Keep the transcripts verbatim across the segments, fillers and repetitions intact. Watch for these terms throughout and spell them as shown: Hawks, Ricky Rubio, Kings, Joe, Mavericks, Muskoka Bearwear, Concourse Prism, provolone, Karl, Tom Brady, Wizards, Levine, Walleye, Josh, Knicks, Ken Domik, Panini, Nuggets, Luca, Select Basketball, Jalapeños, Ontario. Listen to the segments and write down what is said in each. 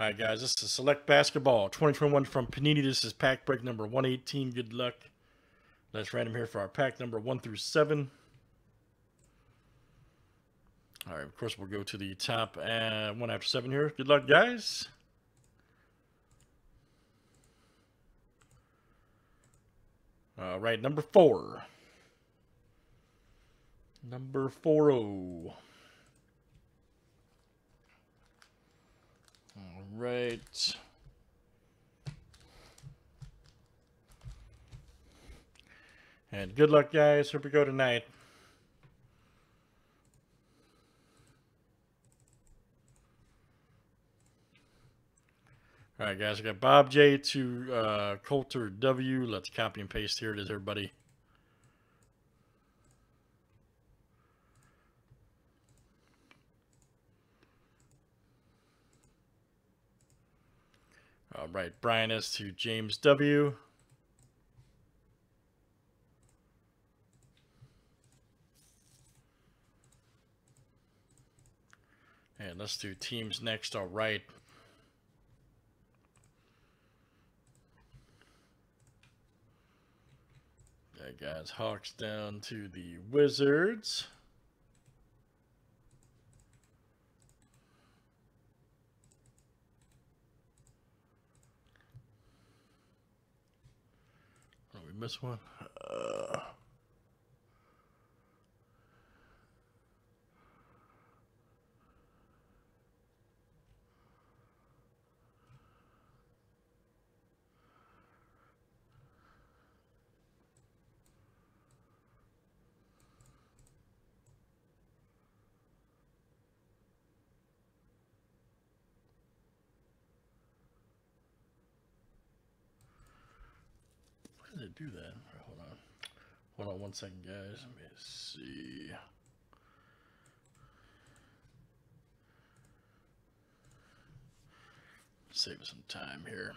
All right, guys, this is Select Basketball twenty twenty-one from Panini. This is pack break number one eighteen. Good luck. Let's random here for our pack number one through seven. All right, of course, we'll go to the top uh, one after seven here. Good luck, guys. All right, number four. Number four oh. All right. And good luck, guys. Hope you go tonight. All right, guys. I got Bob J to uh, Coulter W. Let's copy and paste. Here it is, everybody. All right, Brian S to James W. And let's do teams next. All right. Okay, guys, Hawks down to the Wizards. Miss one. Uh, Why did it do that? All right, hold on. Hold on one second, guys. Let me see. Save us some time here.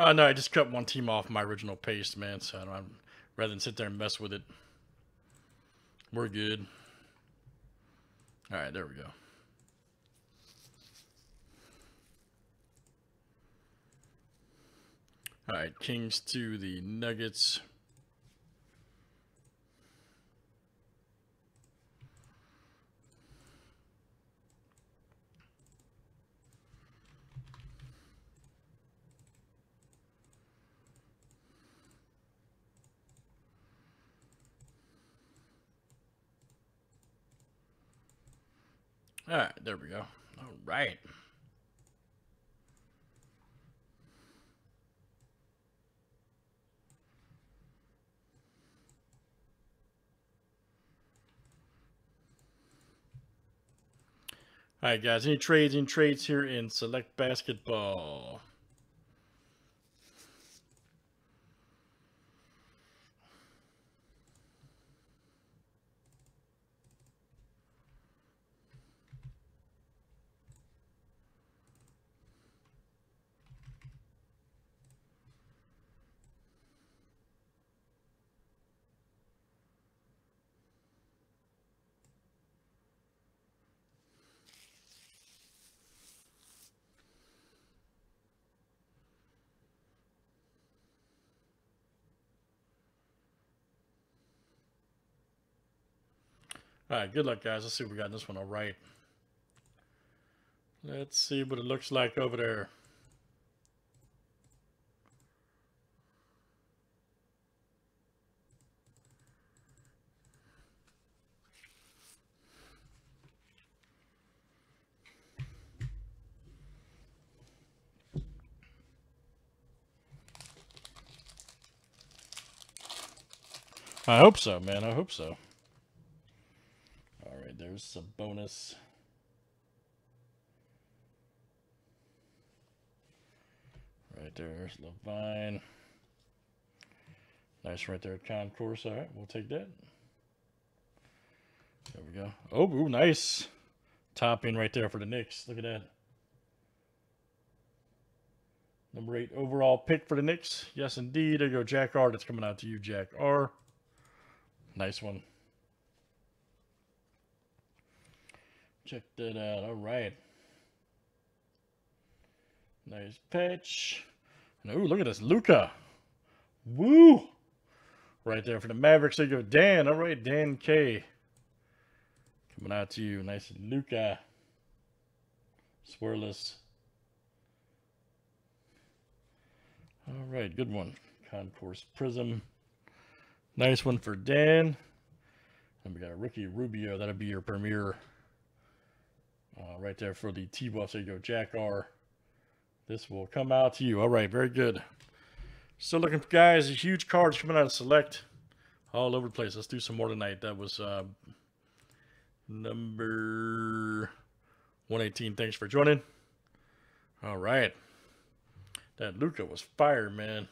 Oh, no, I just cut one team off my original paste, man, so I don't, I'm, rather than sit there and mess with it, we're good. All right, there we go. All right, Kings to the Nuggets. All right, there we go. All right. All right, guys. Any trades? Any trades here in Select Basketball? All right, good luck, guys. Let's see what we got in this one. All right. Let's see what it looks like over there. I hope so, man. I hope so. All right, there's a bonus. Right there, Levine. Nice right there at Concourse. All right, we'll take that. There we go. Oh, ooh, nice. Topping right there for the Knicks. Look at that. Number eight overall pick for the Knicks. Yes, indeed. There you go, Jack R. That's coming out to you, Jack R. Nice one. Check that out. All right. Nice patch. And ooh, look at this. Luca. Woo. Right there for the Mavericks. There you go, Dan. All right, Dan K. Coming out to you. Nice Luca. Swirless. All right, good one. Concourse Prism. Nice one for Dan. And we got a Ricky Rubio. That'll be your premier. Uh, right there for the T-Buffs. There you go, Jack R. This will come out to you. All right, very good. Still looking for guys. Huge cards coming out of Select. All over the place. Let's do some more tonight. That was uh, number one eighteen. Thanks for joining. All right. That Luca was fire, man.